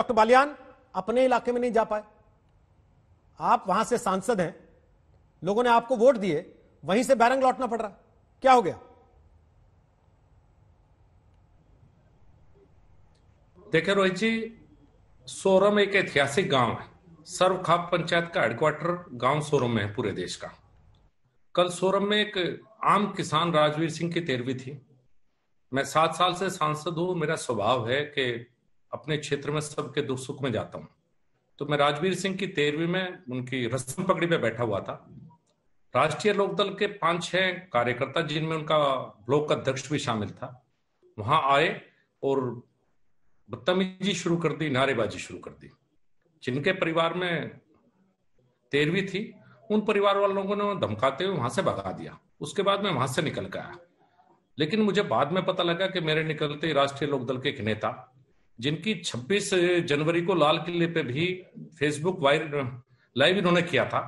Doctor Balyan अपने इलाके में नहीं जा पाए, आप वहां से सांसद हैं, लोगों ने आपको वोट दिए, वहीं से बैरंग लौटना पड़ रहा, क्या हो गया? देखिए रोहित जी, सोरम एक ऐतिहासिक गांव है, सर्व खाप पंचायत का हेडक्वार्टर गांव सोरम में है पूरे देश का। कल सोरम में एक आम किसान राजवीर सिंह की 13वीं थी। मैं 7 साल से सांसद हूं, मेरा स्वभाव है कि अपने क्षेत्र में सबके दुख सुख में जाता हूं। तो मैं राजवीर सिंह की 13वीं में उनकी रस्म पगड़ी पे बैठा हुआ था। राष्ट्रीय लोक दल के 5-6 कार्यकर्ता, जिनमें उनका ब्लॉक अध्यक्ष भी शामिल था, वहां आए और बदतमीजी शुरू कर दी, नारेबाजी शुरू कर दी। जिनके परिवार में 13वीं थी, उन परिवार वालों को ने धमकाते हुए वहां से भगा दिया। उसके बाद मैं वहां से निकल गया, लेकिन मुझे बाद में पता लगा कि मेरे निकलते राष्ट्रीय लोक दल के एक नेता, जिनकी 26 जनवरी को लाल किले पे भी फेसबुक लाइव इन्होंने किया था,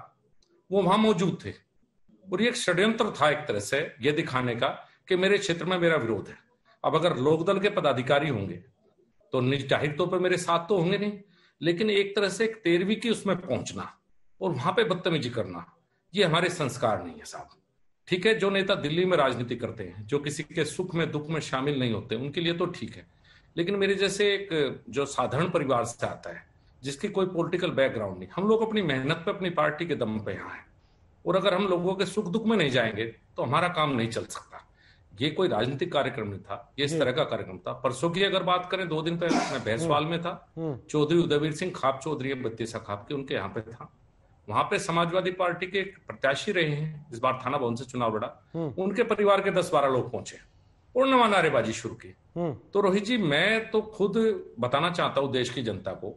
वो वहां मौजूद थे। और ये एक षड्यंत्र था एक तरह से, ये दिखाने का कि मेरे क्षेत्र में मेरा विरोध है। अब अगर लोक दल के पदाधिकारी होंगे तो जाहिर तौर पर मेरे साथ तो होंगे नहीं, लेकिन एक तरह से एक 13वीं की उसमें पहुंचना और वहां पे बदतमीजी करना, ये हमारे संस्कार नहीं है साहब। ठीक है, जो नेता दिल्ली में राजनीति करते हैं, जो किसी के सुख में दुख में शामिल नहीं होते, उनके लिए तो ठीक है, लेकिन मेरे जैसे एक जो साधारण परिवार से आता है, जिसकी कोई पॉलिटिकल बैकग्राउंड नहीं, हम लोग अपनी मेहनत पे, अपनी पार्टी के दम पे यहाँ है, और अगर हम लोगों के सुख दुख में नहीं जाएंगे तो हमारा काम नहीं चल सकता। ये कोई राजनीतिक कार्यक्रम नहीं था, ये इस तरह का कार्यक्रम था। परसों की अगर बात करें, 2 दिन पहले मैं भैंसवाल में था, चौधरी उदयवीर सिंह खाप चौधरी 32 खाप के, उनके यहाँ पे था। वहां पे समाजवादी पार्टी के प्रत्याशी रहे हैं, इस बार थाना भवन से चुनाव लड़ा, उनके परिवार के 10-12 लोग पहुंचे और नवा नारेबाजी शुरू की। तो रोहित जी, मैं तो खुद बताना चाहता हूँ देश की जनता को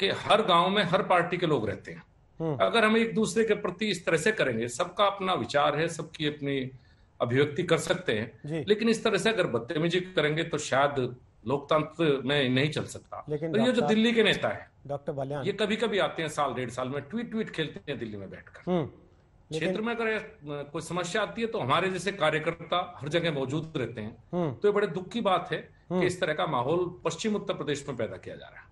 कि हर गांव में हर पार्टी के लोग रहते हैं। अगर हम एक दूसरे के प्रति इस तरह से करेंगे, सबका अपना विचार है, सबकी अपनी अभिव्यक्ति कर सकते हैं, लेकिन इस तरह से अगर बदतमीजी करेंगे तो शायद लोकतंत्र में नहीं चल सकता। तो ये जो दिल्ली के नेता है डॉक्टर बालियान, ये कभी कभी आते हैं, 1-1.5 साल में ट्वीट खेलते हैं दिल्ली में बैठकर। क्षेत्र में अगर कोई समस्या आती है तो हमारे जैसे कार्यकर्ता हर जगह मौजूद रहते हैं। तो ये बड़े दुख की बात है कि इस तरह का माहौल पश्चिम उत्तर प्रदेश में पैदा किया जा रहा है।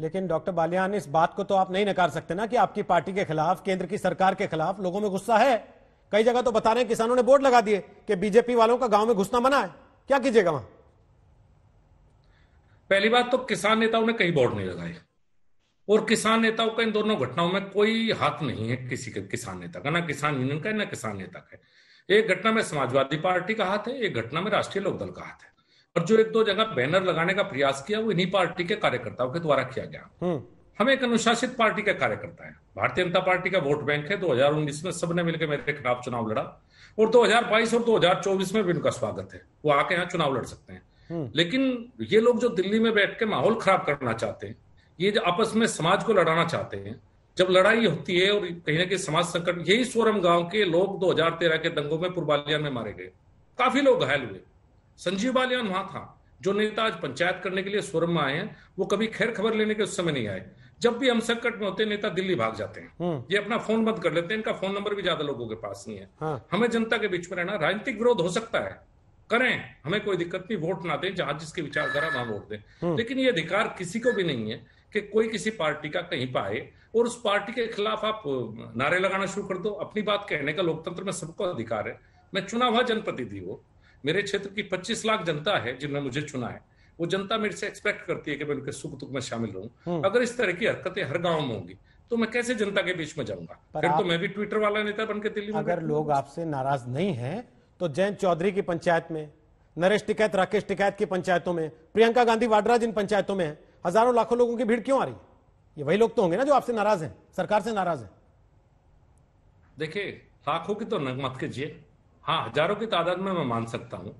लेकिन डॉक्टर बालियान, इस बात को तो आप नहीं नकार सकते ना कि आपकी पार्टी के खिलाफ, केंद्र की सरकार के खिलाफ लोगों में गुस्सा है। कई जगह तो बता रहे हैं किसानों ने बोर्ड लगा दिए कि बीजेपी वालों का गांव में घुसना मना है, क्या कीजिएगा वहां? पहली बात तो किसान नेताओं ने कहीं बोर्ड नहीं लगाए, और किसान नेताओं का इन दोनों घटनाओं में कोई हाथ नहीं है किसी के, किसान नेता का ना किसान यूनियन का है, ना किसान नेता का है। एक घटना में समाजवादी पार्टी का हाथ है, एक घटना में राष्ट्रीय लोक दल का हाथ है, और जो 1-2 जगह बैनर लगाने का प्रयास किया वो इन्हीं पार्टी के कार्यकर्ताओं के द्वारा किया गया। हम एक अनुशासित पार्टी के कार्यकर्ता है, भारतीय जनता पार्टी का वोट बैंक है। 2019 में सबने मिलकर मेरे खिलाफ चुनाव लड़ा, और 2022 और 2024 में भी उनका स्वागत है, वो आके यहाँ चुनाव लड़ सकते हैं। लेकिन ये लोग जो दिल्ली में बैठ के माहौल खराब करना चाहते हैं, ये जो आपस में समाज को लड़ाना चाहते हैं, जब लड़ाई होती है और कहीं ना कहीं समाज संकट, यही सोरम गांव के लोग 2013 के दंगों में पुरबालियान में मारे गए, काफी लोग घायल हुए। संजीव बालियान वहां था, जो नेता आज पंचायत करने के लिए सोरम में आए हैं, वो कभी खैर खबर लेने के उस समय नहीं आए। जब भी हम संकट में होते, नेता दिल्ली भाग जाते हैं, ये अपना फोन बंद कर लेते हैं, इनका फोन नंबर भी ज्यादा लोगों के पास नहीं है। हमें जनता के बीच में रहना, राजनीतिक विरोध हो सकता है, करें, हमें कोई दिक्कत नहीं, वोट ना दें, जहां जिसकी विचारधारा वहां वोट दें, लेकिन ये अधिकार किसी को भी नहीं है कि कोई किसी पार्टी का कहीं पाए और उस पार्टी के खिलाफ आप नारे लगाना शुरू कर दो। अपनी बात कहने का लोकतंत्र में सबको अधिकार है। मैं चुना हुआ जनप्रतिनिधि हूँ, मेरे क्षेत्र की 25 लाख जनता है जिन्होंने मुझे चुना है, वो जनता मेरे से एक्सपेक्ट करती है कि मैं उनके सुख दुख में शामिल रहूं। अगर इस तरह की हरकतें हर गांव में होंगी तो मैं कैसे जनता के बीच में जाऊंगा? फिर तो मैं भी ट्विटर वाला नेता बनकर दिल्ली में। अगर लोग आपसे नाराज नहीं है तो जयंत चौधरी की पंचायत में, नरेश टिकैत, राकेश टिकैत की पंचायतों में, प्रियंका गांधी वाड्रा जिन पंचायतों में, हजारों लाखों लोगों की भीड़ क्यों आ रही है? ये वही लोग तो होंगे ना जो आपसे नाराज हैं, सरकार से नाराज हैं। देखिए, लाखों की तो नंग मत कीजिए, हाँ हजारों की तादाद में मैं मान सकता हूं।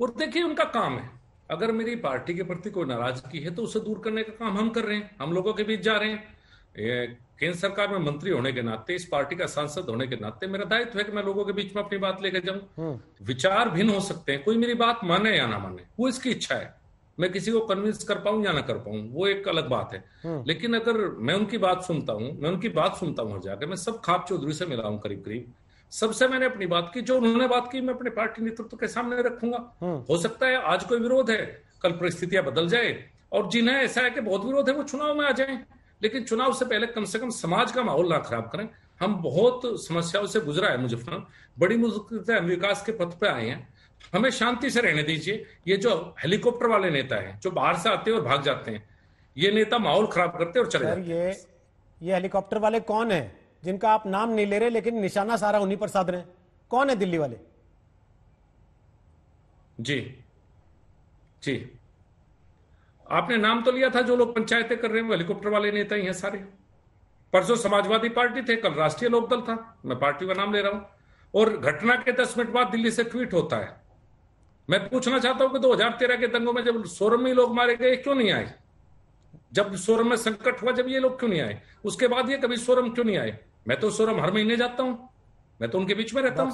और देखिए, उनका काम है, अगर मेरी पार्टी के प्रति कोई नाराजगी है तो उसे दूर करने का काम हम कर रहे हैं, हम लोगों के बीच जा रहे हैं। केंद्र सरकार में मंत्री होने के नाते, इस पार्टी का सांसद होने के नाते, मेरा दायित्व है कि मैं लोगों के बीच में अपनी बात लेकर जाऊं। विचार भिन्न हो सकते हैं, कोई मेरी बात माने या ना माने, वो इसकी इच्छा है। मैं किसी को कन्विंस कर पाऊं या ना कर पाऊं, वो एक अलग बात है, लेकिन अगर मैं उनकी बात सुनता हूं, हर जाकर मैं सब खाप चौधरी से मिला हूं, करीब करीब सबसे मैंने अपनी बात की, जो उन्होंने बात की मैं अपने पार्टी नेतृत्व के सामने रखूंगा। हो सकता है आज कोई विरोध है, कल परिस्थितियां बदल जाए और जिन्हें ऐसा है कि बहुत विरोध है वो चुनाव में आ जाएं, लेकिन चुनाव से पहले कम से कम समाज का माहौल ना खराब करें। हम बहुत समस्याओं से गुजरा है मुजफ्फरनगर, बड़ी मुश्किल से हम विकास के पथ पे आए हैं, हमें शांति से रहने दीजिए। ये जो हेलीकॉप्टर वाले नेता हैं जो बाहर से आते हैं और भाग जाते हैं, ये नेता माहौल खराब करते हैं और चले जाते हैं। ये हेलीकॉप्टर वाले कौन है जिनका आप नाम नहीं ले रहे, लेकिन निशाना सारा उन्हीं पर साध रहे हैं? कौन है दिल्ली वाले? जी जी, आपने नाम तो लिया था, जो लोग पंचायतें कर रहे हैं वो हेलीकॉप्टर वाले नेता ही हैं सारे। परसों समाजवादी पार्टी थे, कल राष्ट्रीय लोक दल था, मैं पार्टी का नाम ले रहा हूं। और घटना के 10 मिनट बाद दिल्ली से ट्वीट होता है। मैं पूछना चाहता हूं कि 2013 के दंगों में जब सोरम में लोग मारे गए क्यों नहीं आए? जब सोरम में संकट हुआ जब ये लोग क्यों नहीं आए? उसके बाद ये कभी सोरम क्यों नहीं आए? मैं तो सोरम हर महीने जाता हूं, मैं तो उनके बीच में रहता हूं।